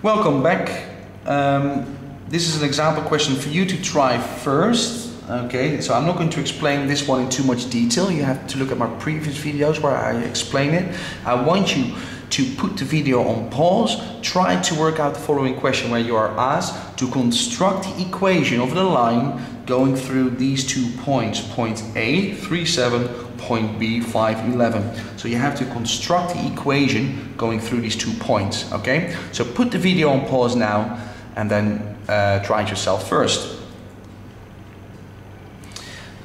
Welcome back. This is an example question for you to try first. Okay, so I'm not going to explain this one in too much detail. You have to look at my previous videos where I explain it. I want you to put the video on pause, try to work out the following question where you are asked to construct the equation of the line going through these 2 points, point A, 3, 7, point B, 5, 11. So you have to construct the equation going through these 2 points, okay? So put the video on pause now and then try it yourself first.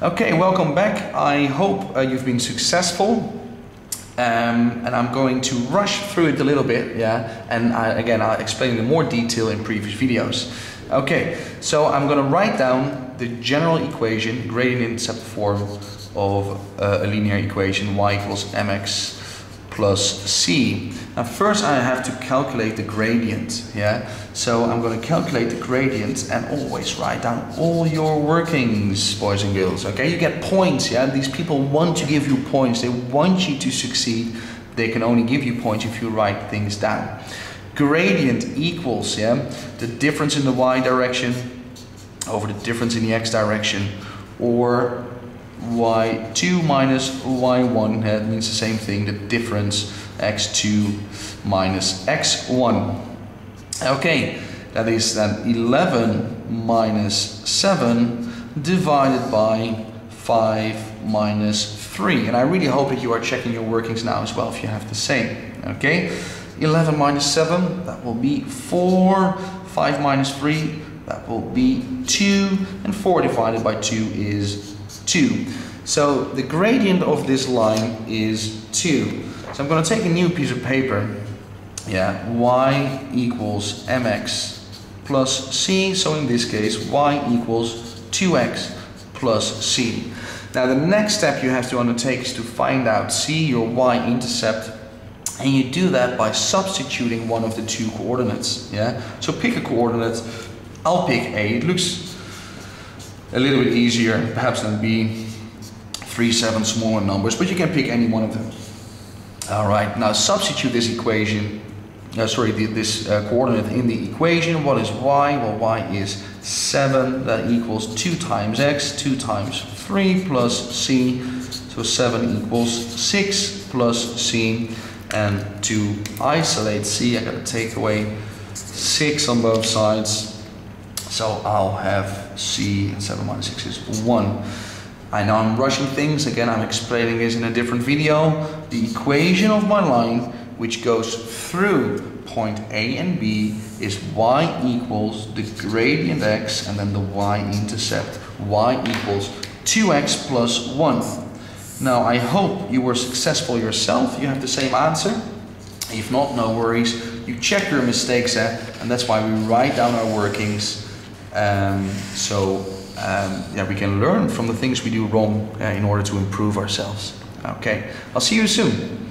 Okay, welcome back. I hope you've been successful, and I'm going to rush through it a little bit, yeah? And I'll explain in more detail in previous videos. Okay, so I'm gonna write down the general equation, gradient intercept form of a linear equation, y equals mx plus c. Now first I have to calculate the gradient, yeah? So I'm gonna calculate the gradient and always write down all your workings, boys and girls, okay? You get points, yeah? These people want to give you points. They want you to succeed. They can only give you points if you write things down. Gradient equals, yeah, the difference in the y direction over the difference in the x direction, or y2 minus y1, that means the same thing, the difference x2 minus x1. Okay, that is then 11 minus 7 divided by 5 minus 3. And I really hope that you are checking your workings now as well if you have the same, okay? 11 minus 7, that will be 4, 5 minus 3, that will be 2, and 4 divided by 2 is 2. So the gradient of this line is 2. So I'm going to take a new piece of paper. Yeah, y equals mx plus c. So in this case, y equals 2x plus c. Now the next step you have to undertake is to find out c, your y-intercept, and you do that by substituting one of the two coordinates. Yeah, so pick a coordinate. I'll pick A. It looks a little bit easier perhaps than B, 3, 7, smaller numbers, but you can pick any one of them. All right, now substitute this equation, coordinate in the equation. What is y? Well, y is 7, that equals 2 times x, 2 times 3 plus c, so 7 equals 6 plus c, and to isolate c, I gotta take away 6 on both sides. So I'll have C, 7 minus 6 is 1. I know I'm rushing things, again I'm explaining this in a different video. The equation of my line, which goes through point A and B, is y equals the gradient x and then the y-intercept. Y equals 2x plus 1. Now I hope you were successful yourself, you have the same answer. If not, no worries. You check your mistakes, and that's why we write down our workings. Yeah, we can learn from the things we do wrong in order to improve ourselves. Okay, I'll see you soon.